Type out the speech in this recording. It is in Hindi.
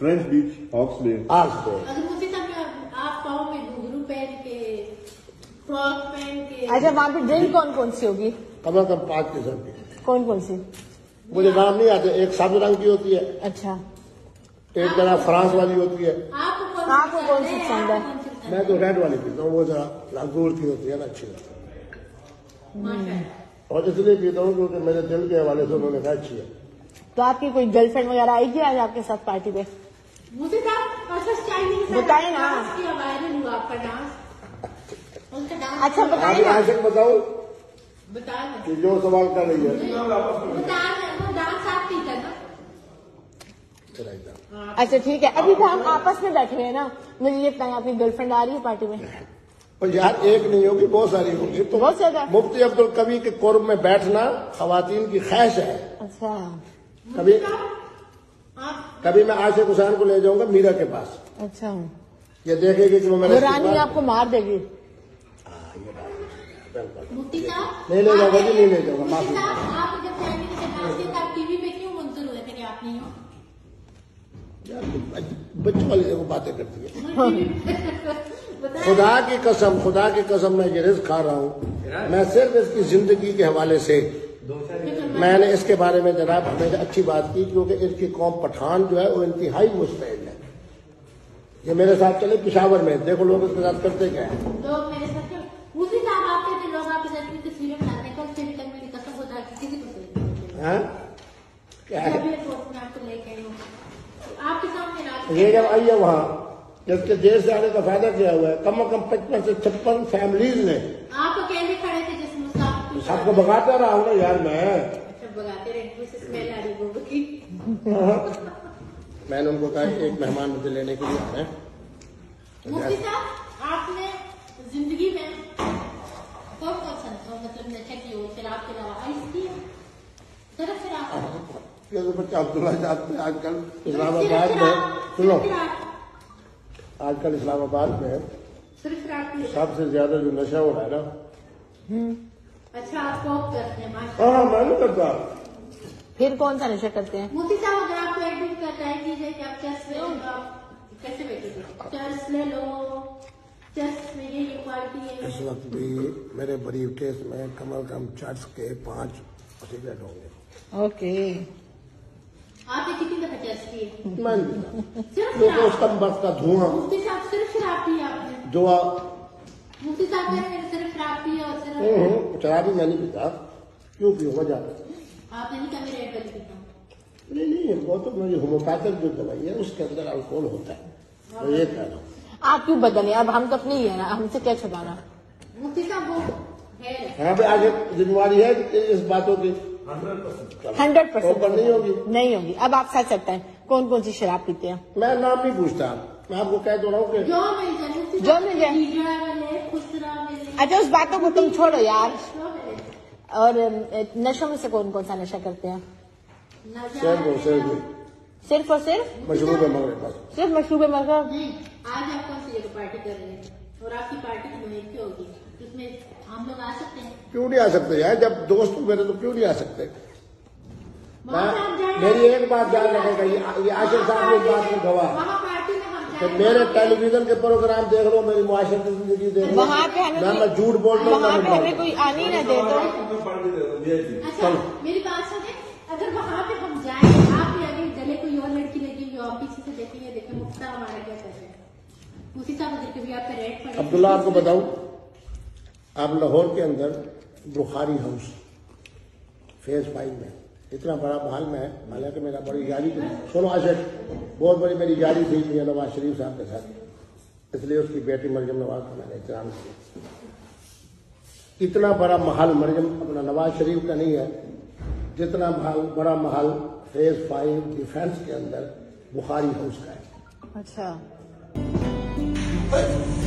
फ्रेंच बीच ऑक्सले अच्छा वहाँ पे ड्रिंक कौन कौन सी होगी? कम से कम 5 किस्म की। कौन कौन सी? मुझे नाम नहीं आते। एक साबुन रंग की होती है। अच्छा। एक जरा फ्रांस वाली होती है। आपको कौन सी पसंद है? मैं तो रेड वाली पीता हूँ, वो जरा लांगूर की होती है ना, अच्छी लगती है। और इसलिए पीता हूँ क्योंकि मेरे दिल के हवाले से उन्होंने कहा अच्छी है। तो आपकी कोई गर्लफ्रेंड वगैरह आएगी आज आपके साथ पार्टी पे? मुझे बताए ना आपका डांस। अच्छा बताइए, बताओ कि जो सवाल कर रही है। अच्छा ठीक है, अभी तो हम आपस में बैठे हैं ना, मुझे ये बताया आपकी गर्लफ्रेंड आ रही है पार्टी में? और यार एक नहीं होगी, बहुत सारी होगी। तो बहुत ज्यादा मुफ्ती अब्दुल कवी के कोर्ब में बैठना खवातीन की ख्वाहिश है। अच्छा कभी कभी मैं आशिक हुसैन को ले जाऊंगा मीरा के पास। अच्छा ये देखेगी कि वो मेरे रानी आपको मार देगी। नहीं ले जाऊंगा जी, नहीं ले जाऊंगा। बच्चों वाली देखो बातें करती है। खुदा की कसम, खुदा की कसम, मैं ये रिस्क खा रहा हूँ। मैं सिर्फ इसकी जिंदगी के हवाले से मैंने इसके बारे में जनाब हमेशा अच्छी बात की, क्योंकि इसकी कौम पठान जो है वो इंतहाई मुस्तैद है। ये मेरे साथ चले पिशावर में, देखो लोग इसके साथ करते क्या है। ये जब आई है वहाँ, जिसके देश जाने का फायदा क्या हुआ है? कम अज कम 55 से 56 फैमिलीज ने। आप अकेले खड़े थे जिस मुसाफिर सबको भगाता रहा हूँ ना यार मैं। अच्छा भगाते रहे, स्मेल आ रही गोबर की। मैंने उनको कहा एक मेहमान मुझे लेने के लिए आना है। मुफ्ती साहब आपने जिंदगी में कौन कौन सा मतलब नशा की हो, शराब के अलावा आइस की सिर्फ शराब? अब्दुल्ला साहब में आजकल इस्लामाबाद में, सुनो आजकल इस्लामाबाद में सबसे ज्यादा जो नशा हो रहा है ना। अच्छा आप कॉप करते हैं? हाँ मैं नहीं करता। फिर कौन सा नशा करते हैं? मोदी साहब अगर आपको एडमिट करता है कि आप चेस में कैसे बैठेंगे, चेस ले लो, चेस में ये क्वालिटी है। इस वक्त भी मेरे बरीफ केस में कम चर्च के 5 सिगरेट होंगे। ओके आपने कितनी दफा टेस्ट किया? धुआं धुआं शराब मैं नहीं पीता। क्यों पीऊंगा जाता? आपने नहीं कभी रेड वाली पीता? नहीं नहीं, वो तो मेरी होम्योपैथिक जो दवाई है उसके अंदर अल्कोहल होता है। ये कह रहा हूँ आप क्यों बदले, अब हम तो अपने ही है ना, हमसे क्या छुपाना। मुफ्ती साहब वो यहाँ पे आगे जिम्मेवारी है इस बातों की 100% नहीं होगी, नहीं होगी। अब आप सच सकते हैं कौन कौन सी शराब पीते हैं? मैं नाम नहीं पूछता, मैं आपको कह दो रहा हूँ जो मिल जाए। अच्छा उस बातों को तुम छोड़ो यार, और नशों में से कौन कौन सा नशा करते हैं? सिर्फ और सिर्फ मशरूब मगरब, सिर्फ मशरूब मगरब। आज आप कौन सी पार्टी कर रहे हैं और आपकी पार्टी की होगी, इसमें हम लोग आ सकते हैं? क्यों नहीं आ सकते यार, जब दोस्त मेरे तो क्यों नहीं आ सकते? मेरी एक बात ध्यान रखेगा ये आशिर साहब इस बात में गवाह तो मेरे टेलीविजन के प्रोग्राम देख लो, मेरी मुआशरे की जिंदगी देख लो, मैं झूठ बोल रहा हूँ। कोई आने ना दे दो। मेरी बात सुने, अगर वहाँ पे हम जाए आप आगे गले कोई और लड़की लगी और पीछे से देखेंगे, देखें मुफ्ता हमारा क्या कर रहे हैं। उसी साहब अब्दुल्ला आपको बताऊं, आप लाहौर के अंदर बुखारी हाउस फेज 5 में इतना बड़ा महल में, हालांकि मेरा बड़ी यारी थी, सुनो आशिक बहुत बड़ी मेरी यारी थी मियां नवाज शरीफ साहब के साथ, इसलिए उसकी बेटी मरियम नवाज का मैंने एहतराम किया। इतना बड़ा महल मरियम अपना नवाज शरीफ का नहीं है जितना महल बड़ा महल फेज 5 डिफेंस के अंदर बुखारी हाउस का है। अच्छा